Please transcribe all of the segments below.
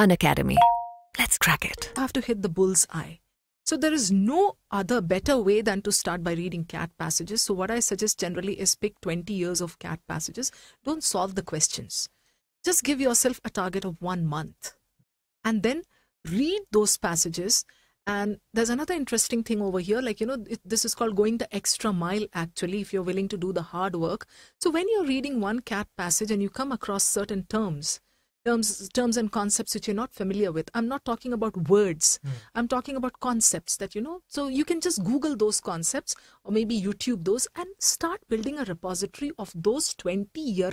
Unacademy. Let's crack it. I have to hit the bull's eye. So there is no other better way than to start by reading CAT passages. So what I suggest generally is pick 20 years of CAT passages. Don't solve the questions. Just give yourself a target of 1 month and then read those passages. And there's another interesting thing over here. Like, you know, this is called going the extra mile, actually, if you're willing to do the hard work. So when you're reading one CAT passage and you come across certain terms and concepts which you're not familiar with. I'm not talking about words. I'm talking about concepts that, you know, so you can just Google those concepts or maybe YouTube those and start building a repository of those 20-year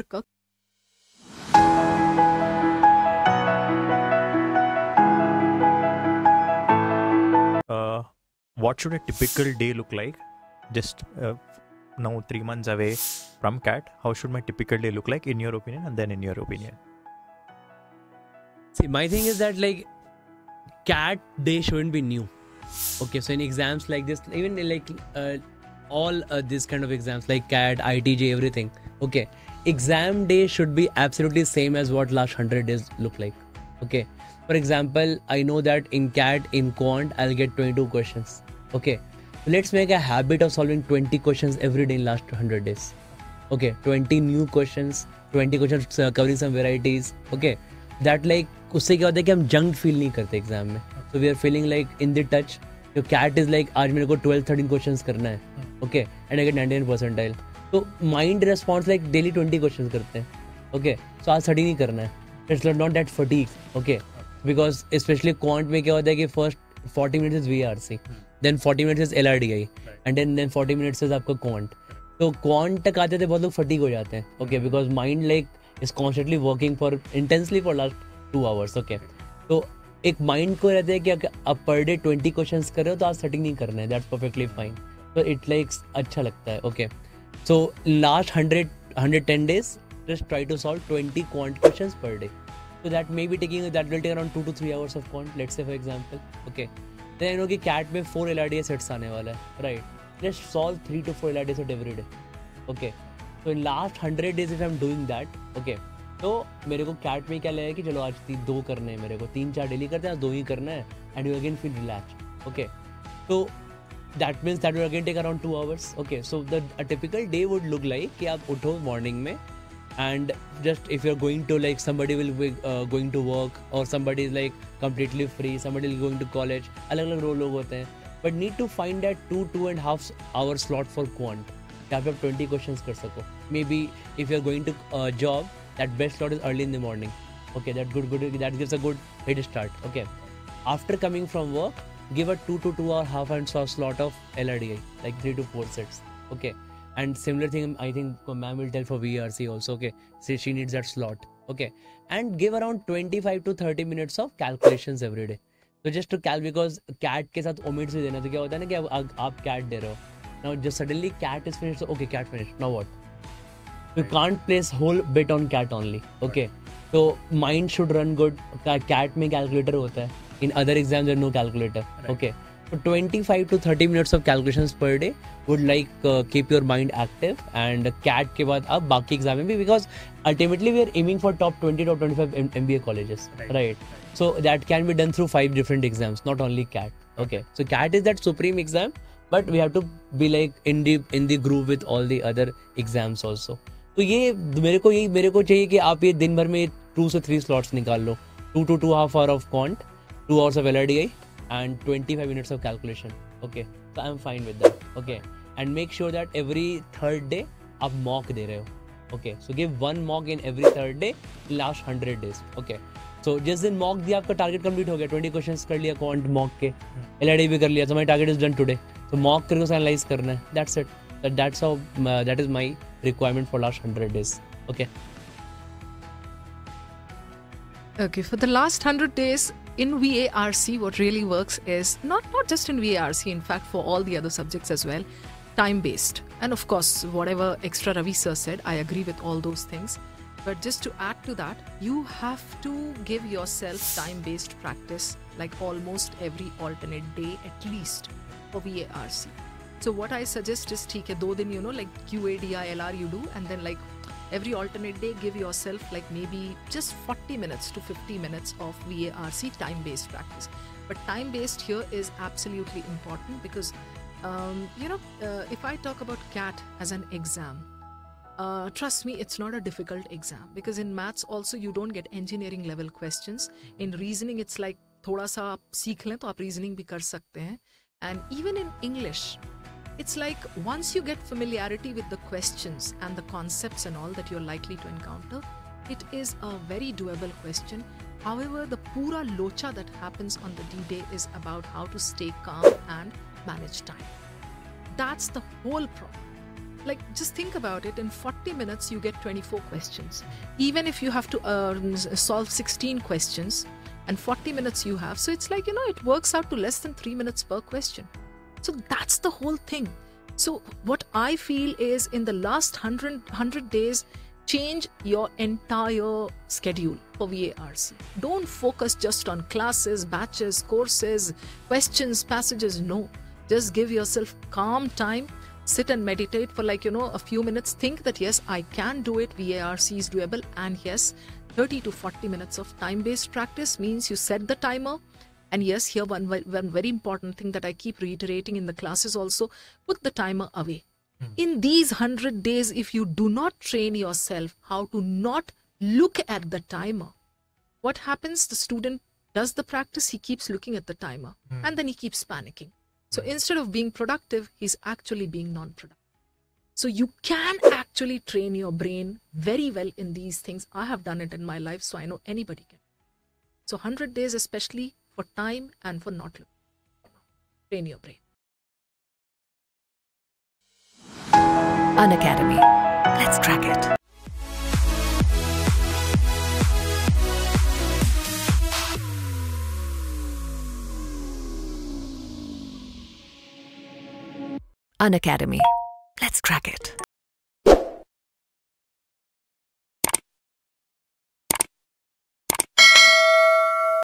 what should a typical day look like? Just now 3 months away from CAT, how should my typical day look like in your opinion? And then in your opinion? See, my thing is that like CAT day shouldn't be new. Okay, so in exams like this, even like all this kind of exams like CAT, ITJ, everything. Okay, exam day should be absolutely same as what last 100 days look like. Okay, for example, I know that in CAT, in Quant, I'll get 22 questions. Okay, let's make a habit of solving 20 questions every day in last 100 days. Okay, 20 new questions, 20 questions covering some varieties. Okay. That like उससे क्या होता है कि हम junk feel नहीं करते exam में, so we are feeling like in the touch. Your CAT is like आज मेरे को 12-13 questions करना है, okay, and I get 99 percentile. So mind response like daily 20 questions करते हैं, okay, so आज 30 नहीं करना है. It's not that fatigue, okay, because especially Quant में क्या होता है कि first 40 minutes is VARC, then 40 minutes is LRDI, and then 40 minutes is आपका Quant. So Quant तक आते थे बहुत लोग fatigue हो जाते हैं, okay, because mind like is constantly working for intensely for last 2 hours. Okay, so एक mind को रहता है कि आप per day 20 questions कर रहे हो तो आप setting नहीं करना है. That's perfectly fine. So it likes अच्छा लगता है. Okay, so last 110 days just try to solve 20 Quant questions per day. So that may be taking that will take around 2 to 3 hours of Quant. Let's say for example. Okay, then you know कि CAT में 4 LRDI sets आने वाला है. Right? Just solve 3 to 4 LRDI sets every day. Okay. तो इन last 100 days if I am doing that okay तो मेरे को CAT में क्या लगेगा कि चलो आज 2 करने हैं मेरे को 3-4 डेली करते हैं 2 ही करना है and you again feel relax okay तो that means that will again take around 2 hours okay so the typical day would look like कि आप उठो मॉर्निंग में and just if you are going to like somebody will going to work और somebody is like completely free somebody is going to college अलग अलग role लोग होते हैं but need to find that 2-2.5 hour slot for Quant. आप 20 questions कर सको may be if you are going to job that best slot is early in the morning okay that good good that gives a good head start okay after coming from work give a 2 to 2.5 and slot of LRDI like 3 to 4 sets okay and similar thing I think ma'am will tell for VARC also okay she needs that slot okay and give around 25 to 30 minutes of calculations every day तो just to cal because CAT के साथ ओमिट्स भी देना तो क्या होता है ना कि आप CAT दे रहे हो. Now just suddenly CAT is finished. So okay, CAT finished. Now what? You can't place whole bit on CAT only. Okay. So mind should run good. CAT में calculator होता है. In other exams there is no calculator. Okay. So 25 to 30 minutes of calculations per day would like keep your mind active. And CAT के बाद आप बाकी exam में भी because ultimately we are aiming for top 20, top 25 MBA colleges. Right. So that can be done through 5 different exams, not only CAT. Okay. So CAT is that supreme exam. But we have to be like in the groove with all the other exams also. तो ये मेरे को चाहिए कि आप ये दिन भर में 2 से 3 slots निकाल लो. 2 to 2.5 hours of Quant, 2 hours of LRDI, and 25 minutes of calculation. Okay, so I'm fine with that. Okay, and make sure that every 3rd day आप mock दे रहे हो. Okay, so give 1 mock in every 3rd day last 100 days. Okay. So जिस दिन mock दिया आपका target complete हो गया 20 questions कर लिया Quant mock के LRDI भी कर लिया तो my target is done today. तो mock करके उसे analyze करना है. That's it. That's how. That is my requirement for last 100 days. Okay. Okay. For the last 100 days in VARC, what really works is not just in VARC. In fact, for all the other subjects as well, time-based. And of course, whatever extra Ravi sir said, I agree with all those things. But just to add to that, you have to give yourself time-based practice like almost every alternate day at least for VARC. So what I suggest is, ठीक है 2 दिन you know like QADI LR you do and then like every alternate day, give yourself like maybe just 40 minutes to 50 minutes of VARC time-based practice. But time-based here is absolutely important because, if I talk about CAT as an exam, trust me, it's not a difficult exam because in maths also you don't get engineering level questions. In reasoning, it's like thoda sa aap seekh lein to aap reasoning bhi kar sakte hain. And even in English, it's like once you get familiarity with the questions and the concepts and all that you're likely to encounter, it is a very doable question. However, the pura locha that happens on the D-Day is about how to stay calm and manage time. That's the whole problem. Like, just think about it, in 40 minutes you get 24 questions. Even if you have to solve 16 questions and 40 minutes you have, so it's like, it works out to less than 3 minutes per question. So that's the whole thing. So what I feel is, in the last 100 days, change your entire schedule for VARC. Don't focus just on classes, batches, courses, questions, passages. No, just give yourself calm time. Sit and meditate for a few minutes. Think that yes, I can do it. VARC is doable. And yes, 30 to 40 minutes of time-based practice means you set the timer. And yes, here one very important thing that I keep reiterating in the classes also, put the timer away. In these 100 days, if you do not train yourself how to not look at the timer, what happens? The student does the practice, he keeps looking at the timer and then he keeps panicking. So instead of being productive, he's actually being non-productive. So you can actually train your brain very well in these things. I have done it in my life, so I know anybody can. So 100 days, especially for time and for not looking. Train your brain. Unacademy. Let's crack it. Unacademy. Let's crack it.